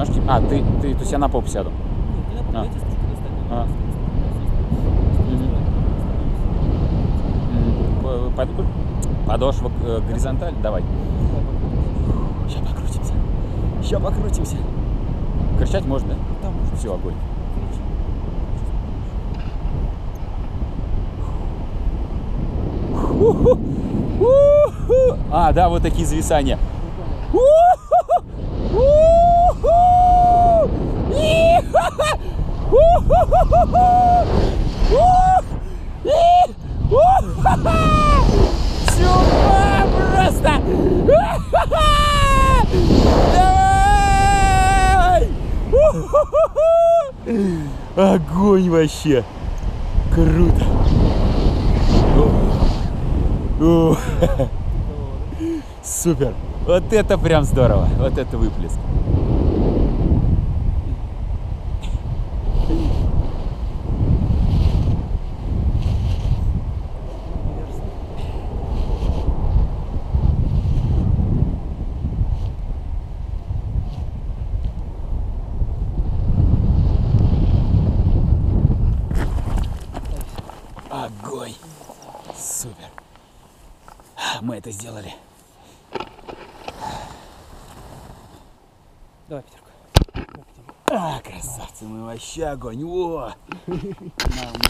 ножки. А, ты, то есть я на попу сяду. Подошва горизонталь, давай. Сейчас покрутимся. Сейчас покрутимся. Кричать можно? Да, можно. Все, огонь. А, да, вот такие зависания. Сюда просто! Давай! Огонь вообще! Круто! Супер! Вот это прям здорово! Вот это выплеск! Огонь! Супер! Мы это сделали. Давай пятерку. А, красавцы, мы вообще огонь! О!